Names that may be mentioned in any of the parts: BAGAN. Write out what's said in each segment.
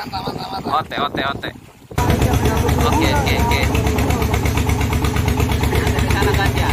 Ote. Oke. Ada di sana kan ya?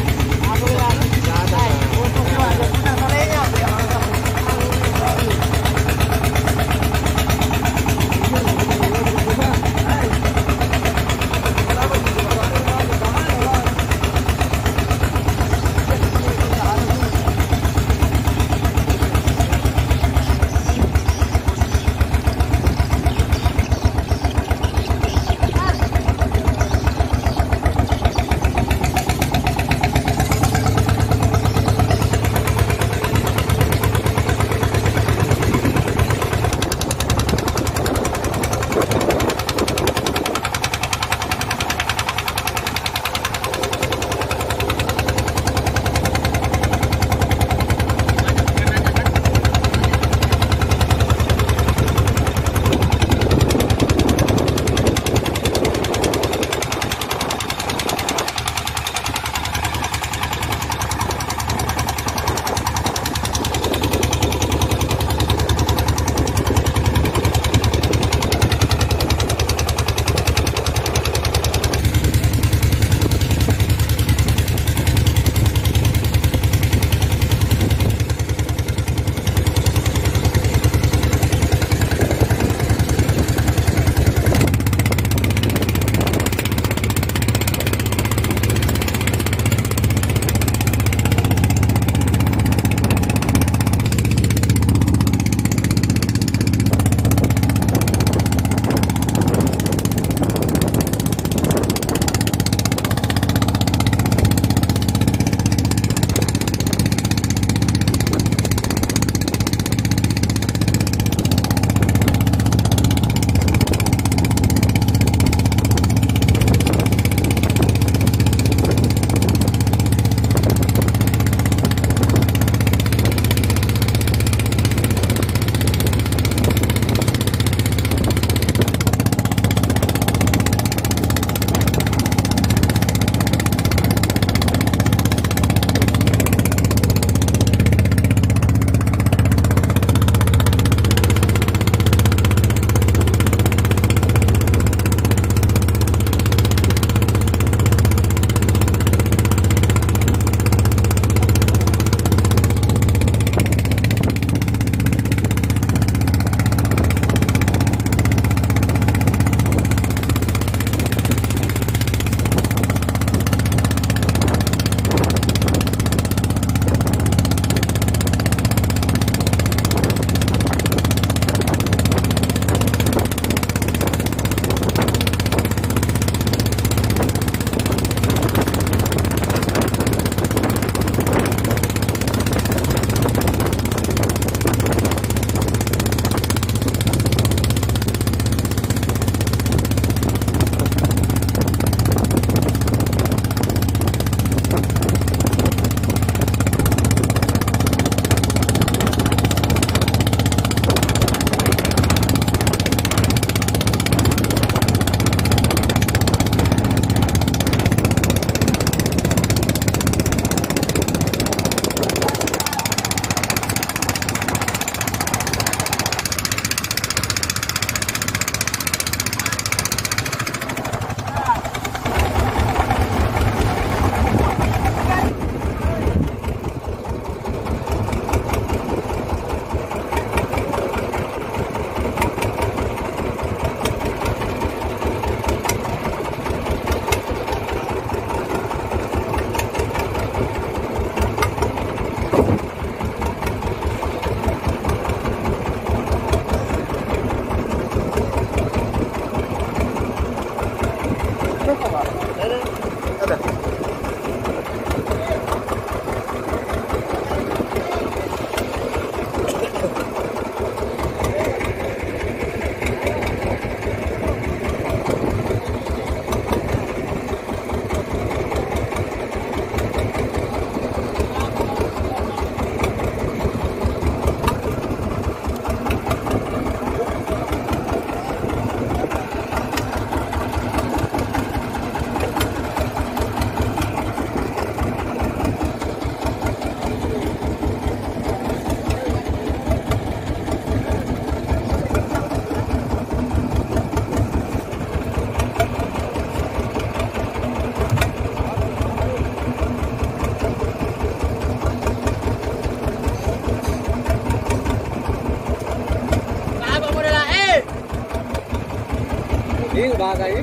Ini bahasa ini.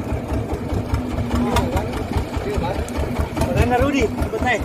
Ini bahasa. Benar Rudi, ikut naik.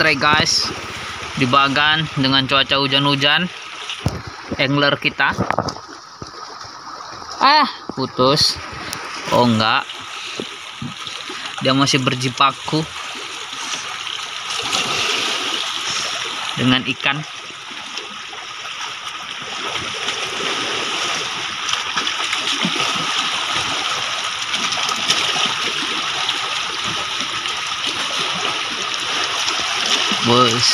strike guys di Bagan dengan cuaca hujan-hujan. Angler kita putus. Oh enggak, dia masih berjibaku dengan ikan. Bos,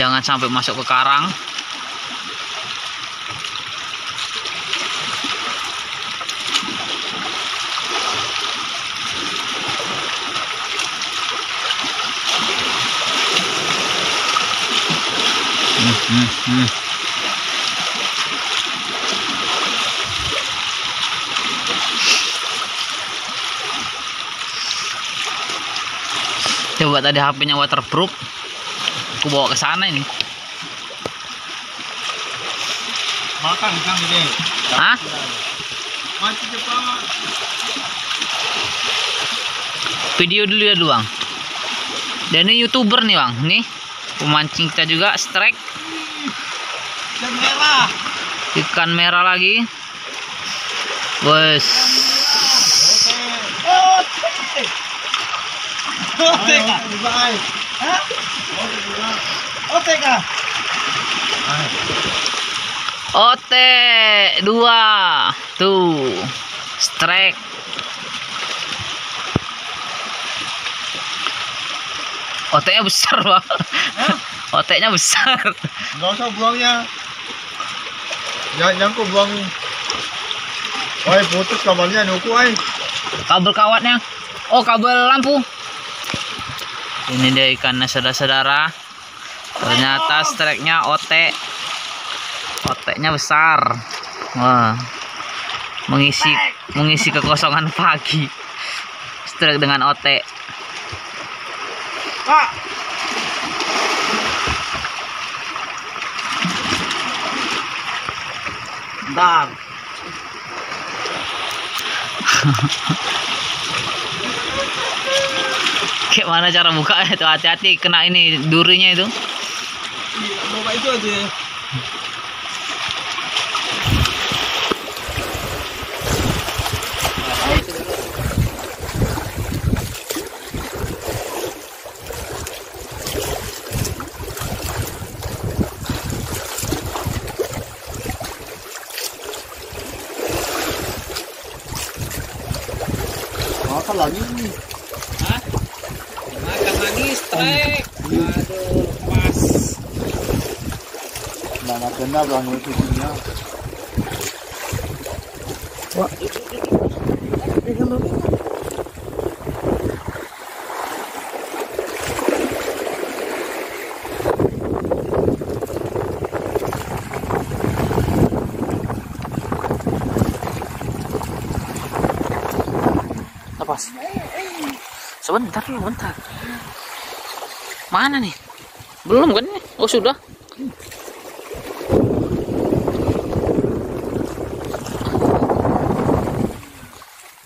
jangan sampai masuk ke karang. Coba tadi HP-nya waterproof, aku bawa ke sana ini. Makan kan ini. Hah? Mati Jepang. Video dulu ya Bang. Dan ini YouTuber nih Bang, nih pemancing kita juga strike. Ikan merah. Ikan merah lagi. Wes. Otek 2 tuh strike. Oteknya besar Bang. Oteknya besar. Enggak usah buangnya. Jangan nyangkut buang. Oi, putus kabelnya nuku ai. Kabel kawatnya. Oh, kabel lampu. Ini dia ikannya saudara-saudara. Ternyata strike-nya otek. Oteknya besar. Wah. Mengisi kekosongan pagi. Strike dengan otek. Pak. Bentar. Kayak mana cara buka itu, hati-hati kena ini durinya itu. Buka itu aja. Makan lagi nih. Hah? Makan lagi strike. Aduh, lepas. Mana kena bangun tubuhnya. Wah. Sebentar. Mana nih? Belum kan? Oh, sudah.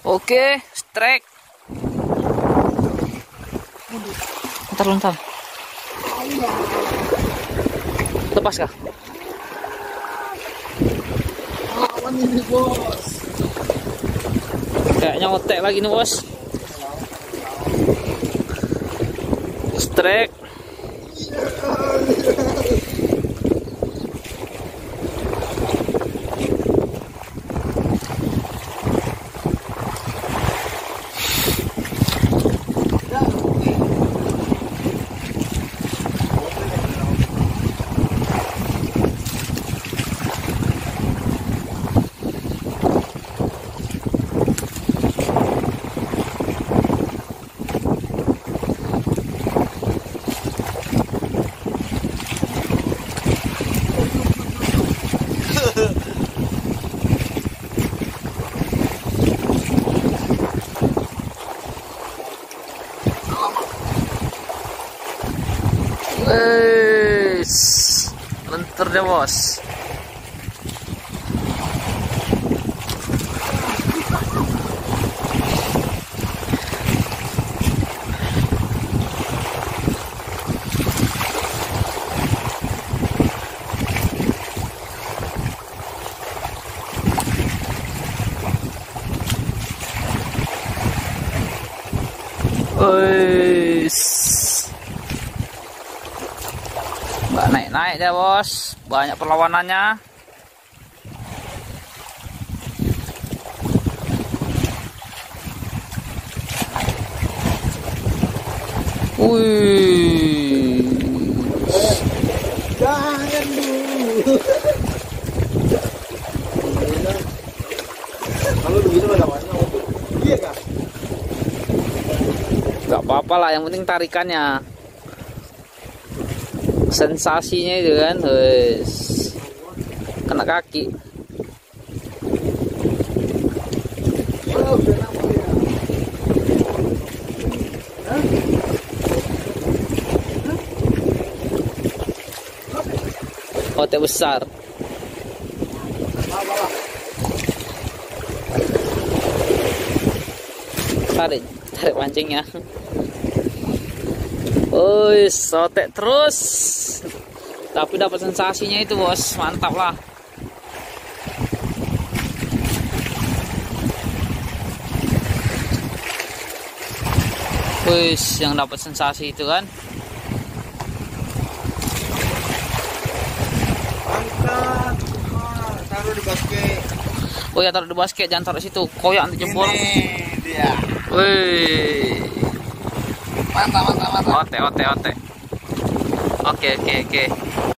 Oke, strike. Bentar. Lepas kah? Ini bos. Kayaknya otek lagi nih, bos. Strike. Lentur deh bos. Nggak naik-naik ya bos, banyak perlawanannya. Wih, jangan dulu. Kalau begitu ada masalah untuk dia kah? Gak apa-apa lah, yang penting tarikannya, sensasinya itu kan, wes kena kaki. Otak besar. Tarik pancingnya. Woi, sotek terus. Tapi dapat sensasinya itu, bos. Mantap lah. Woi, yang dapat sensasi itu kan. Taruh di basket. Oh ya, taruh di basket, jangan taruh di situ. Koyak nanti jebol. Ini dia. Wih. Mantap. Oke.